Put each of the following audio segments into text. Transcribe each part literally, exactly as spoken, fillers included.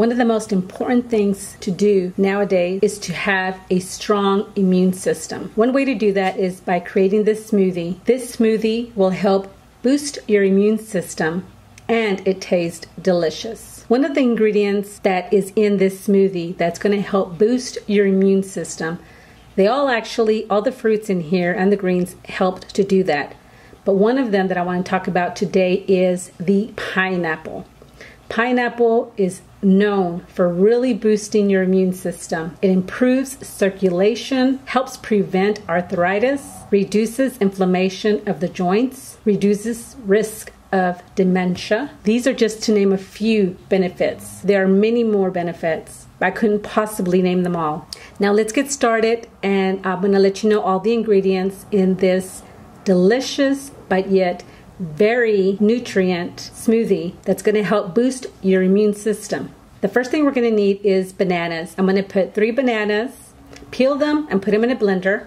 One of the most important things to do nowadays is to have a strong immune system. One way to do that is by creating this smoothie. This smoothie will help boost your immune system, and it tastes delicious. One of the ingredients that is in this smoothie that's going to help boost your immune system, they all actually, all the fruits in here and the greens helped to do that. But one of them that I want to talk about today is the pineapple. Pineapple is known for really boosting your immune system. It improves circulation, helps prevent arthritis, reduces inflammation of the joints, reduces risk of dementia. These are just to name a few benefits. There are many more benefits. I couldn't possibly name them all. Now let's get started, and I'm going to let you know all the ingredients in this delicious but yet very nutrient smoothie that's going to help boost your immune system. The first thing we're going to need is bananas. I'm going to put three bananas, peel them and put them in a blender.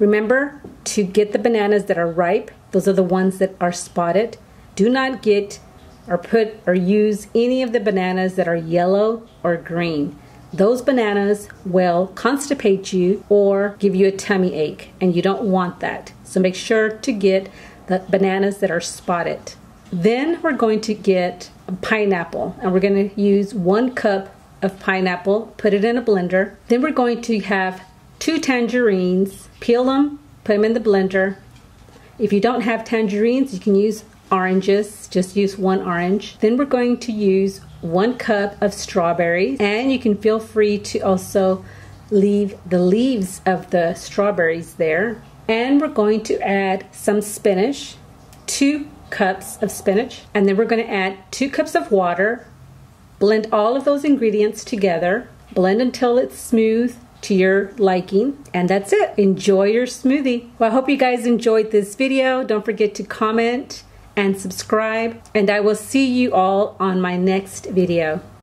Remember to get the bananas that are ripe. Those are the ones that are spotted. Do not get or put or use any of the bananas that are yellow or green. Those bananas will constipate you or give you a tummy ache, and you don't want that. So make sure to get the bananas that are spotted. Then we're going to get a pineapple, and we're going to use one cup of pineapple, put it in a blender. Then we're going to have two tangerines, peel them, put them in the blender. If you don't have tangerines, you can use oranges, just use one orange. Then we're going to use one cup of strawberries, and you can feel free to also leave the leaves of the strawberries there. And we're going to add some spinach, two cups of spinach, and then we're going to add two cups of water. Blend all of those ingredients together. Blend until it's smooth to your liking, and that's it. Enjoy your smoothie. Well, I hope you guys enjoyed this video. Don't forget to comment and subscribe, and I will see you all on my next video.